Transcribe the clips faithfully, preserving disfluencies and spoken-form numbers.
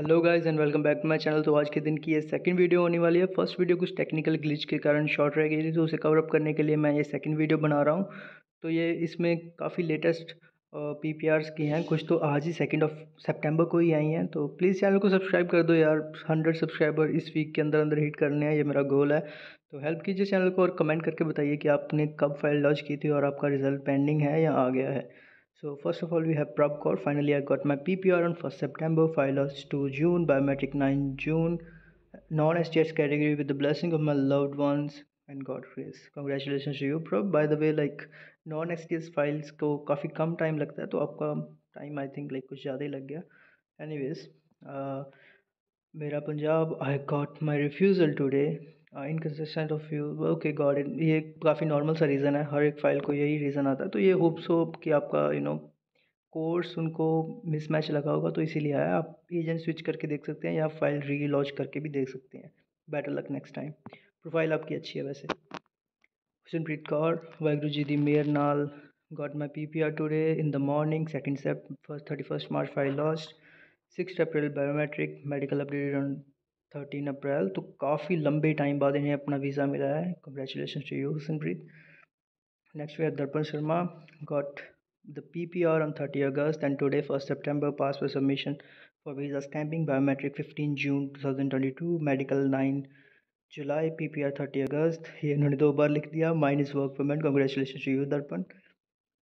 Hello guys and welcome back to my channel. तो आज के दिन की ये सेकंड वीडियो होने वाली है। फर्स्ट वीडियो कुछ टेक्निकल ग्लिच के कारण शॉर्ट रह गई थी, तो उसे कवर अप करने के लिए मैं ये सेकंड वीडियो बना रहा हूँ। तो ये इसमें काफ़ी लेटेस्ट पीपीआर्स की हैं, कुछ तो आज ही सेकंड ऑफ सितंबर को ही आई हैं। तो प्लीज़ चैनल को सब्सक्राइब कर दो यार, हंड्रेड सब्सक्राइबर इस वीक के अंदर अंदर हिट करने हैं, ये मेरा गोल है। तो हेल्प कीजिए चैनल को और कमेंट करके बताइए कि आपने कब फाइल लॉन्च की थी और आपका रिजल्ट पेंडिंग है या आ गया है। So first of all we have prop call. Finally I got my P P R on first September, file loss two June, biometric nine June, non-S D S category with the blessing of my loved ones and God grace. Congratulations to you bro. By the way like non-S D S files को काफ़ी कम time लगता है, तो आपका time I think like कुछ ज़्यादा ही लग गया। Anyways uh, मेरा Punjab I got my refusal today. Inconsistent of you okay God it, ये काफ़ी नॉर्मल सा रीज़न है, हर एक फाइल को यही रीज़न आता है। तो ये होप्स हो कि आपका यू नो कोर्स उनको मिसमैच लगा होगा, तो इसीलिए आया। आप एजेंट स्विच करके देख सकते हैं या फाइल री लॉन्च करके भी देख सकते हैं। Better luck next time. Profile आपकी अच्छी है वैसे। सुनप्रीत कौर वाहगुरू जी दी मेहर नाल got my P P R today in the morning second step first thirty first March file launch six April biometric medical updated on thirteen April. तो काफ़ी लंबे टाइम बाद इन्हें अपना वीज़ा मिला है। Congratulation to you Sunpreet. Next we have Darpan Sharma got the PPR on thirty August and today first September pass for submission for visa stamping biometric fifteen June two thousand twenty two, medical nine July, PPR thirty August. ये इन्होंने दो बार लिख दिया। Mine is work permit. Congratulation to you Darpan.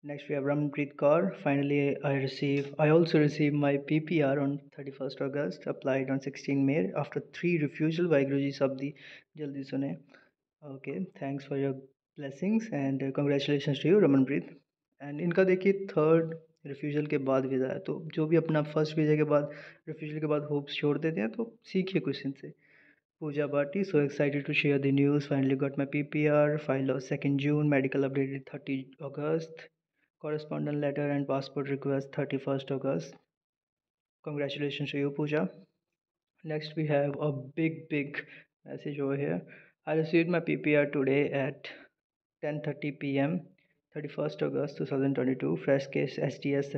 Next we have Ramanpreet Kaur finally I receive I also receive my P P R on thirty first August applied on sixteen May after three refusal by Guruji सबदी। जल्दी सुने। Okay thanks for your blessings and congratulation to you Ramanpreet. And इनका देखिए third refusal के बाद visa है, तो जो भी अपना फर्स्ट वीज़ा के बाद रिफ्यूजल के बाद होप्स छोड़ देते हैं, तो सीखिए कुछ इनसे। Pooja Bhati so excited to share the news, finally got my P P R, file of second June, medical updated thirty August, correspondent letter and passport request thirty-first August. Congratulations to you Pooja. Next we have a big big message over here. I received my P P R today at ten thirty p m thirty-first August twenty twenty-two, fresh case S D S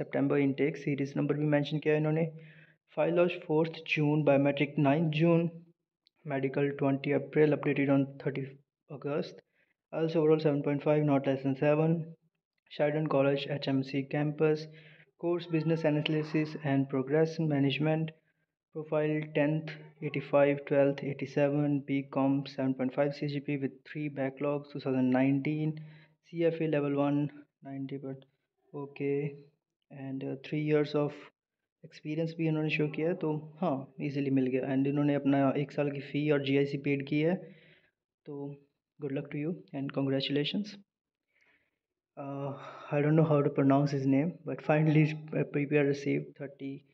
September intake, series number भी mention किया इन्होंने, file lodge fourth June, biometric ninth June, medical twentieth April updated on thirtieth August, also overall seven point five not less than seven, Shiden College H M C campus, course business analysis and progress management, profile tenth, eighty-five, twelfth, eighty-seven, B COM seven point five, C G P with three backlogs twenty nineteen, C F A level one ninety but okay, and uh, three years of experience भी इन्होंने show किया है, तो हाँ easily मिल गया। and इन्होंने अपना एक साल की फ़ी और G I C paid की है, तो good luck to you and congratulations. Uh, I don't know how to pronounce his name, but finally P P R received thirty